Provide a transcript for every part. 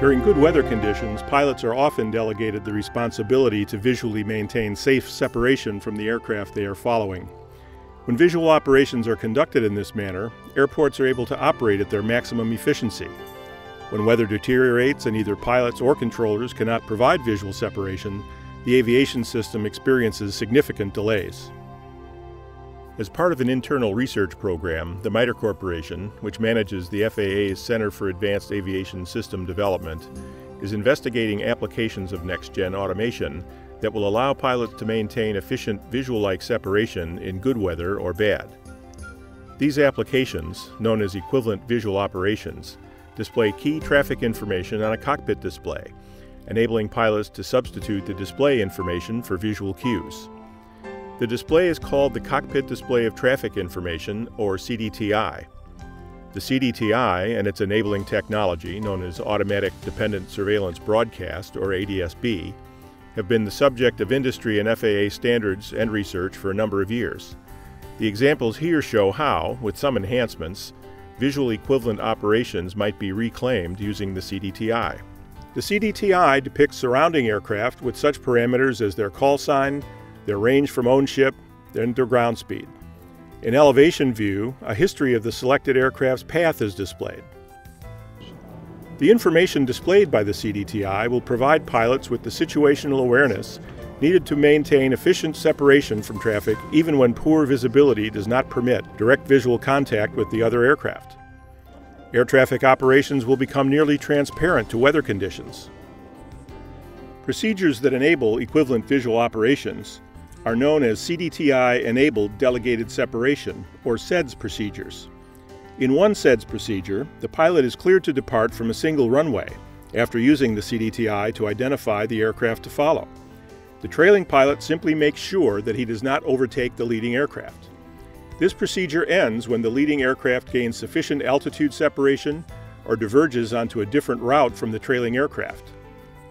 During good weather conditions, pilots are often delegated the responsibility to visually maintain safe separation from the aircraft they are following. When visual operations are conducted in this manner, airports are able to operate at their maximum efficiency. When weather deteriorates and either pilots or controllers cannot provide visual separation, the aviation system experiences significant delays. As part of an internal research program, the MITRE Corporation, which manages the FAA's Center for Advanced Aviation System Development, is investigating applications of next-gen automation that will allow pilots to maintain efficient visual-like separation in good weather or bad. These applications, known as Equivalent Visual Operations, display key traffic information on a cockpit display, enabling pilots to substitute the display information for visual cues. The display is called the Cockpit Display of Traffic Information, or CDTI. The CDTI and its enabling technology, known as Automatic Dependent Surveillance Broadcast, or ADS-B, have been the subject of industry and FAA standards and research for a number of years. The examples here show how, with some enhancements, visual equivalent operations might be reclaimed using the CDTI. The CDTI depicts surrounding aircraft with such parameters as their call sign, their range from own ship, and their ground speed. In elevation view, a history of the selected aircraft's path is displayed. The information displayed by the CDTI will provide pilots with the situational awareness needed to maintain efficient separation from traffic even when poor visibility does not permit direct visual contact with the other aircraft. Air traffic operations will become nearly transparent to weather conditions. Procedures that enable equivalent visual operations are known as CDTI-enabled delegated separation, or CEDS procedures. In one CEDS procedure, the pilot is cleared to depart from a single runway after using the CDTI to identify the aircraft to follow. The trailing pilot simply makes sure that he does not overtake the leading aircraft. This procedure ends when the leading aircraft gains sufficient altitude separation or diverges onto a different route from the trailing aircraft.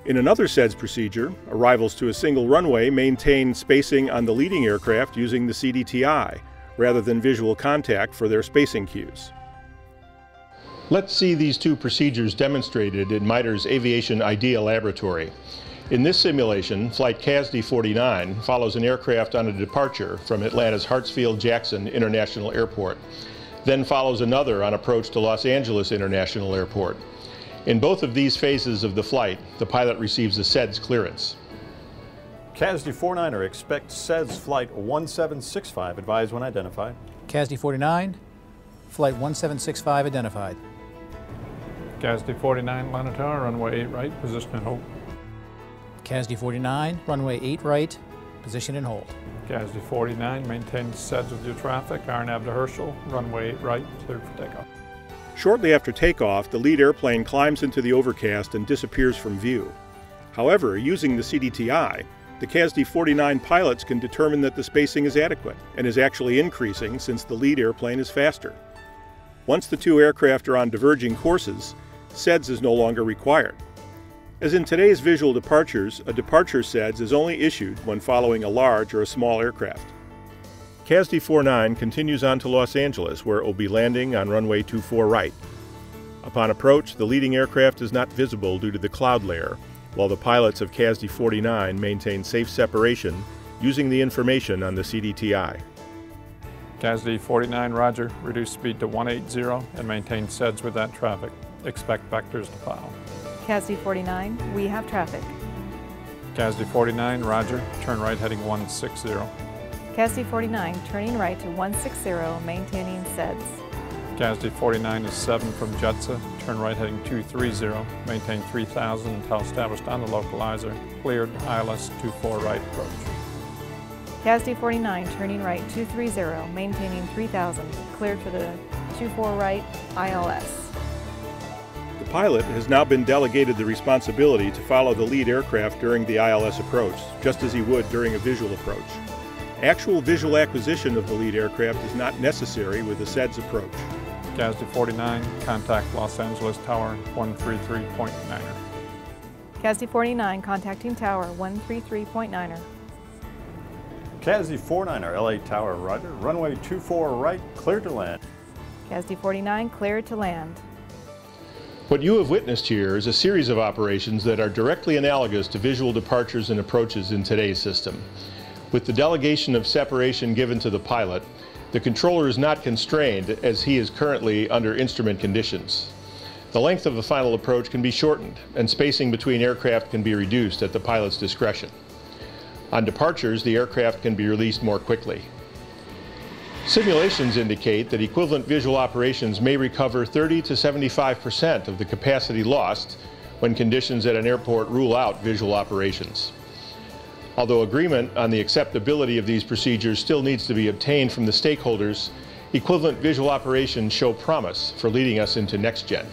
In another CEDS procedure, arrivals to a single runway maintain spacing on the leading aircraft using the CDTI, rather than visual contact for their spacing cues. Let's see these two procedures demonstrated in MITRE's Aviation Idea Laboratory. In this simulation, flight CAASD-49 follows an aircraft on a departure from Atlanta's Hartsfield-Jackson International Airport, then follows another on approach to Los Angeles International Airport. In both of these phases of the flight, the pilot receives a CEDS clearance. CAASD-49er, expect CEDS flight 1765, advise when identified. CAASD-49, flight 1765 identified. CAASD-49, Lanatar, runway 8 right, position and hold. CAASD-49, runway 8 right, position and hold. CAASD-49, maintain CEDS with your traffic, RNAV to Herschel, runway 8 right, cleared for takeoff. Shortly after takeoff, the lead airplane climbs into the overcast and disappears from view. However, using the CDTI, the CAASD-49 pilots can determine that the spacing is adequate and is actually increasing since the lead airplane is faster. Once the two aircraft are on diverging courses, CEDS is no longer required. As in today's visual departures, a departure CEDS is only issued when following a large or a small aircraft. CAASD-49 continues on to Los Angeles, where it will be landing on runway 24 right. Upon approach, the leading aircraft is not visible due to the cloud layer, while the pilots of CAASD-49 maintain safe separation using the information on the CDTI. CAASD-49, roger, reduce speed to 180 and maintain CEDS with that traffic. Expect vectors to follow. CAASD-49, we have traffic. CAASD-49, roger, turn right heading 160. CAASD-49, turning right to 160, maintaining CEDS. CAASD-49 is 7 from JETSA, turn right heading 230, maintain 3000 until established on the localizer, cleared ILS 24 right approach. CAASD-49, turning right 230, maintaining 3000, cleared for the 24 right ILS. The pilot has now been delegated the responsibility to follow the lead aircraft during the ILS approach, just as he would during a visual approach. Actual visual acquisition of the lead aircraft is not necessary with the CEDS approach. CAASD-49, contact Los Angeles Tower 133.9er. CAASD-49, contacting Tower 133.9er. CAASD-49er, LA Tower, roger, runway 24 right, clear to land. CAASD-49 cleared to land. What you have witnessed here is a series of operations that are directly analogous to visual departures and approaches in today's system. With the delegation of separation given to the pilot, the controller is not constrained as he is currently under instrument conditions. The length of the final approach can be shortened, and spacing between aircraft can be reduced at the pilot's discretion. On departures, the aircraft can be released more quickly. Simulations indicate that equivalent visual operations may recover 30% to 75% of the capacity lost when conditions at an airport rule out visual operations. Although agreement on the acceptability of these procedures still needs to be obtained from the stakeholders, equivalent visual operations show promise for leading us into NextGen.